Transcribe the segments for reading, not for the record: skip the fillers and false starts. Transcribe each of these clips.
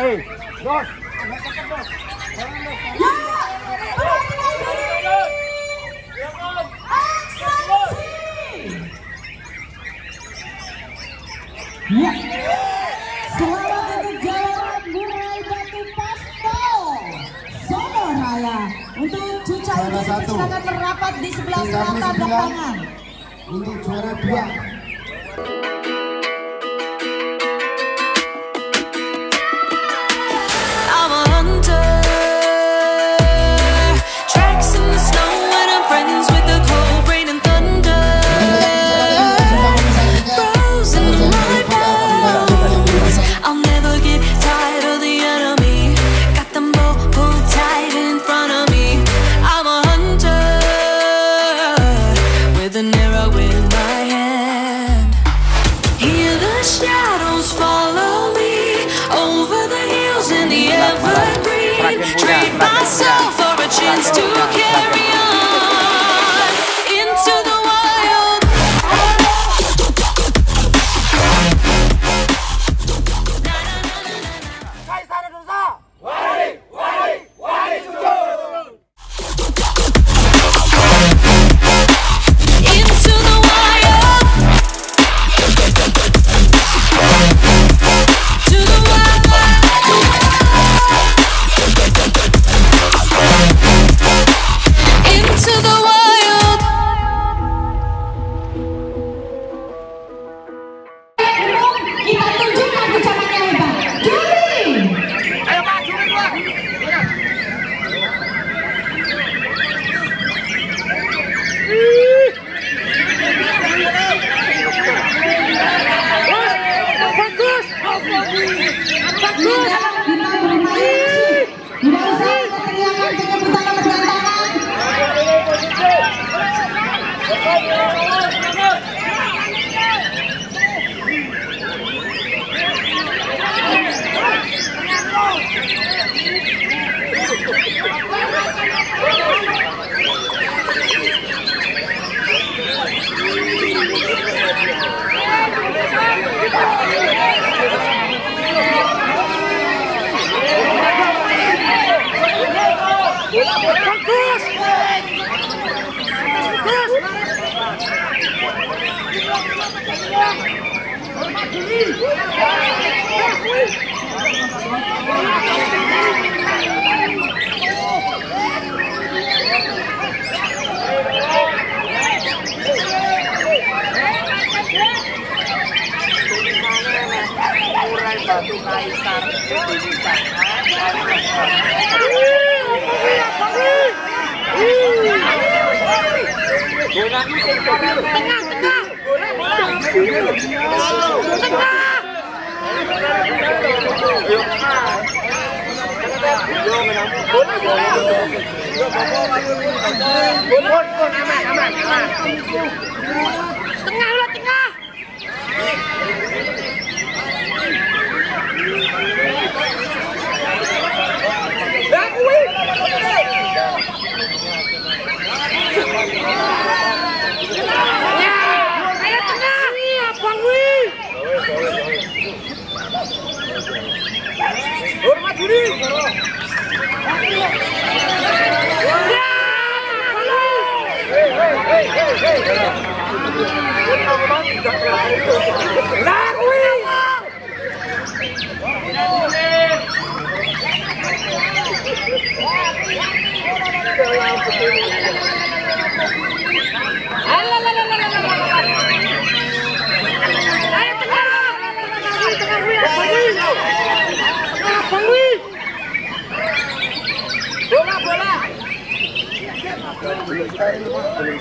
Hey, Doc. Selamat berjalan mulai Batu Pasto, Sonora. Untuk cuca ini silakan merapat di sebelah selatan lapangan. Untuk juara dua.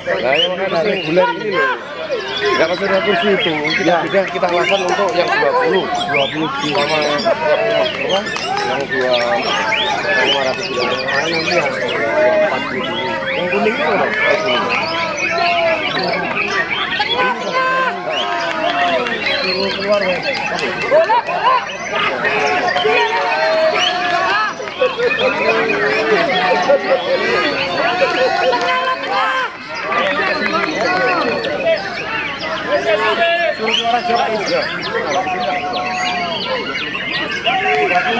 Nah, yang mana reguler ini loh, nggak masuk dalam kursi itu. Tidak kita alasan untuk yang 20 sama yang 2 500 yang kuning itu loh. Keluar Suruh orang siapa itu? 33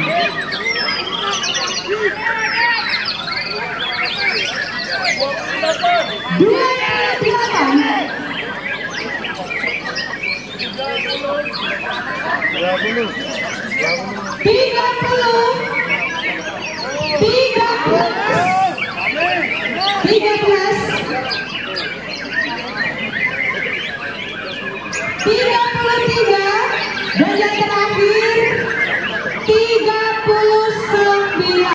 dan yang